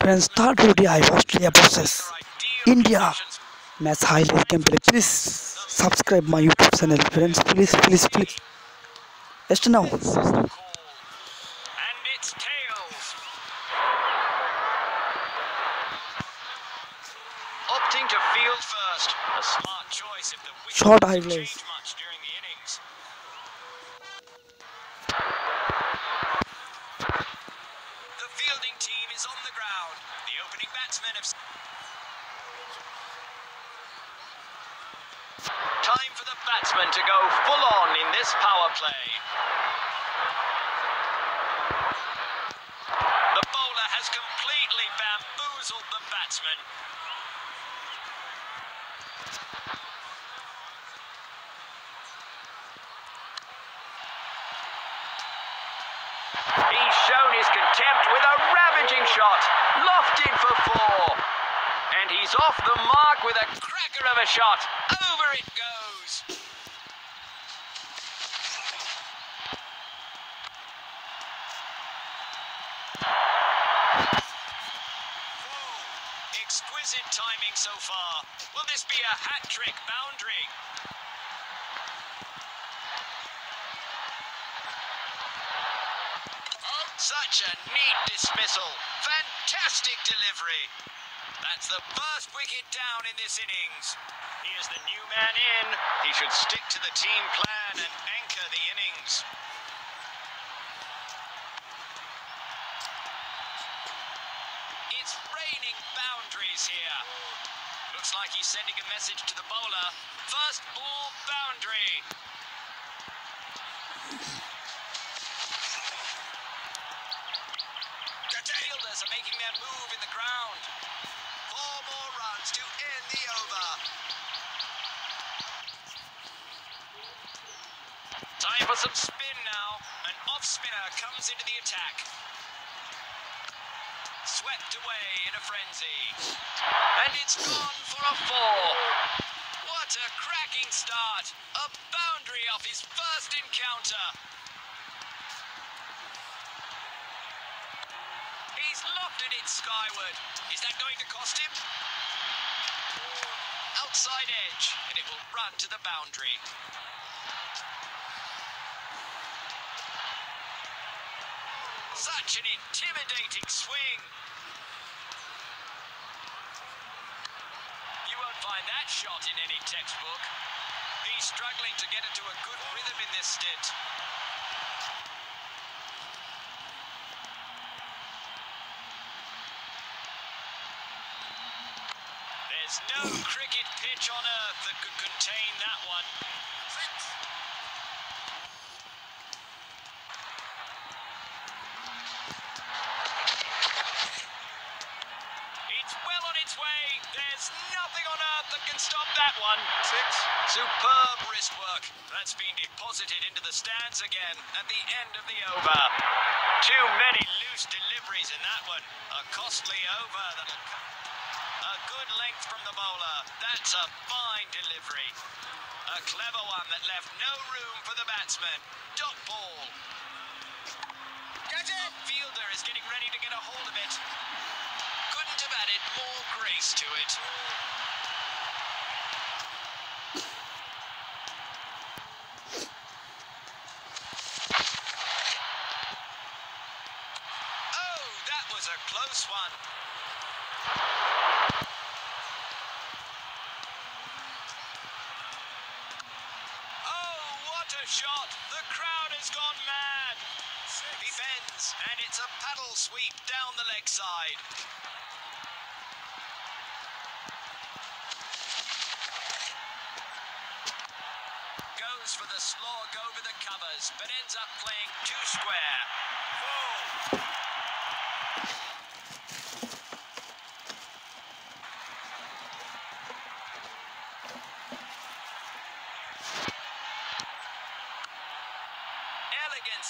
Friends, third duty I hostly process India match highlight gameplay. Please subscribe my YouTube channel, friends. Please. Just now. Short highlights. Time for the batsman to go full on in this power play. The bowler has completely bamboozled the batsman. He's shown his contempt with a ravaging shot, lofted for four. And he's off the mark with a cracker of a shot. Over it goes. Whoa. Exquisite timing so far. Will this be a hat-trick boundary? Such a neat dismissal. Fantastic delivery. That's the first wicket down in this innings. He is the new man in. He should stick to the team plan and anchor the innings. It's raining boundaries here. Looks like he's sending a message to the bowler. First ball boundary. The fielders are making their move in the ground. Four more runs to end the over. Time for some spin now. An off spinner comes into the attack. Swept away in a frenzy. And it's gone for a four. What a cracking start. A boundary off his first encounter. He's lofted it skyward. Is that going to cost him? Outside edge, and it will run to the boundary. Such an intimidating swing. You won't find that shot in any textbook. He's struggling to get into a good rhythm in this stint. There's no cricket pitch on earth that could contain that one. It's well on its way. There's nothing on earth that can stop that one. Superb wrist work. That's been deposited into the stands again at the end of the over. Too many loose deliveries in that one. A costly over that'll come. A good length from the bowler. That's a fine delivery. A clever one that left no room for the batsman. Dot ball. Get it. Fielder is getting ready to get a hold of it. Couldn't have added more grace to it. Oh, that was a close one. Shot, the crowd has gone mad. He bends, and it's a paddle sweep down the leg side. Goes for the slog over the covers, but ends up playing too square. Whoa.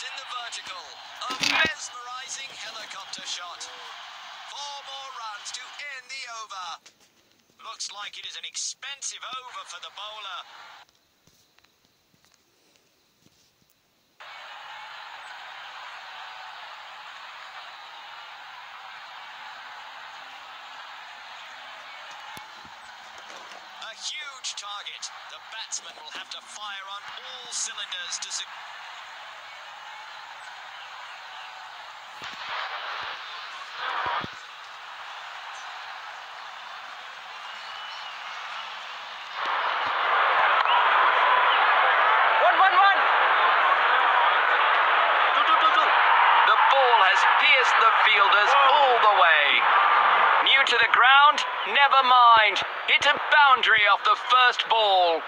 In the vertical, a mesmerizing helicopter shot. Four more runs to end the over. Looks like it is an expensive over for the bowler. huge target. The batsman will have to fire on all cylinders to secure. The fielders all the way. New to the ground, never mind. Hit a boundary off the first ball.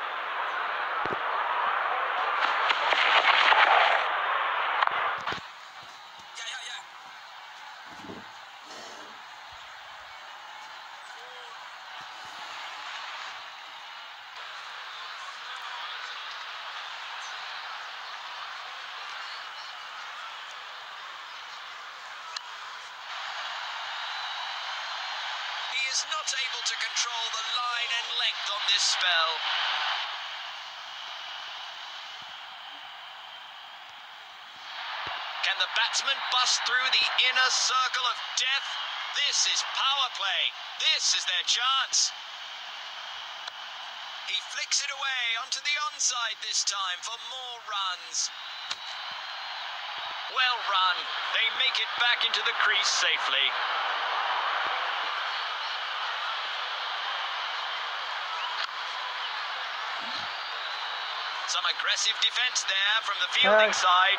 Is not able to control the line and length on this spell. Can the batsman bust through the inner circle of death? This is power play. This is their chance. He flicks it away onto the onside this time for more runs. Well run. They make it back into the crease safely. Some aggressive defense there from the fielding side.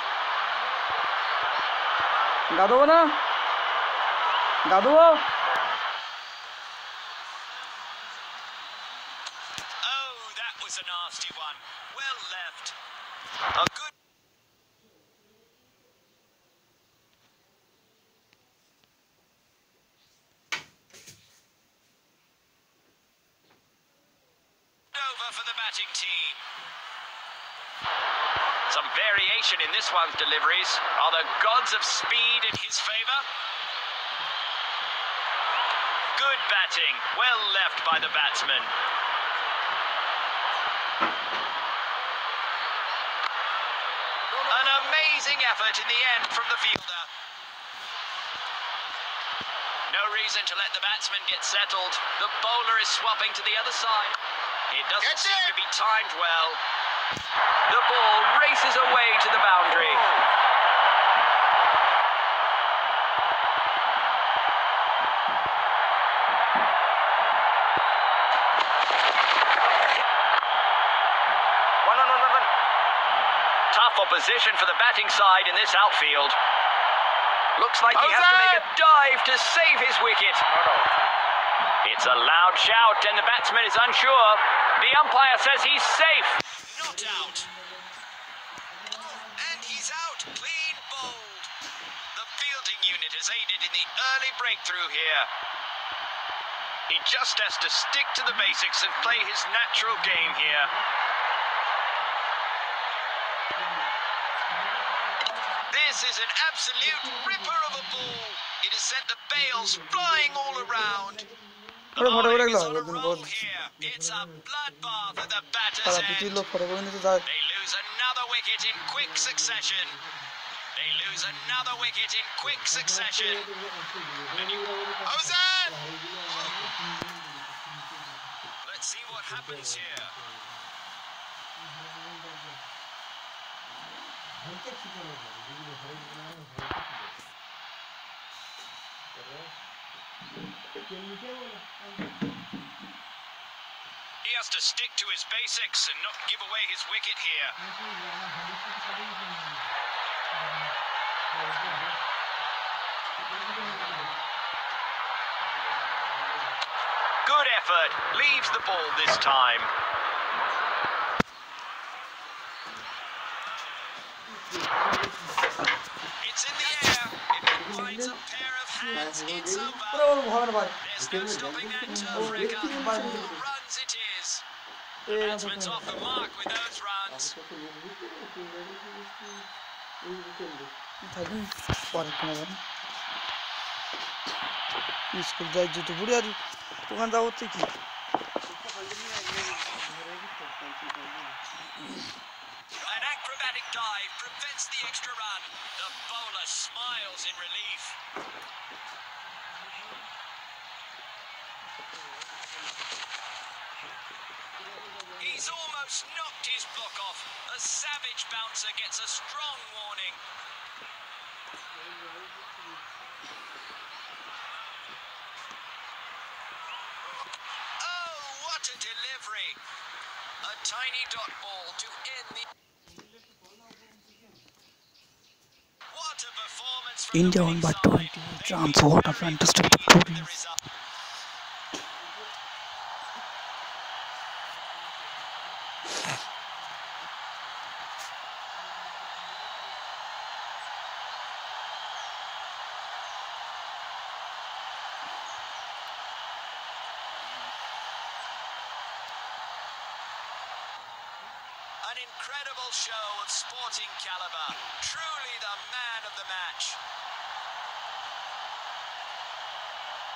Gaduwa. Oh, that was a nasty one. Well left. A good. Over for the batting team. Some variation in this one's deliveries. Are the gods of speed in his favour? Good batting, well left by the batsman. An amazing effort in the end from the fielder. No reason to let the batsman get settled. The bowler is swapping to the other side. It doesn't seem to be timed well. The ball races away to the boundary. One. Tough opposition for the batting side in this outfield. Looks like he has to make a dive to save his wicket. It's a loud shout and the batsman is unsure. The umpire says he's safe. Not out. And he's out, clean bowled. The fielding unit has aided in the early breakthrough here. He just has to stick to the basics and play his natural game here. This is an absolute ripper of a ball. It has sent the bails flying all around. The bowling is on a roll here. It's a bloodbath at the batter's end. They lose another wicket in quick succession. Let's see what happens here. He has to stick to his basics and not give away his wicket here. Good effort, leaves the ball this time. It's in the air. If it finds a pair of hands, it's over. There's no stopping that turf wrecker. 4 runs it is. The batsman's off the mark with those runs. An acrobatic dive prevents the extra run. The bowler smiles in relief. He's almost knocked his block off. A savage bouncer gets a strong warning. Oh, what a delivery. A tiny dot ball to end the... What a performance from India won by 20 runs. What a fantastic victory. An incredible show of sporting caliber. Truly the man of the match.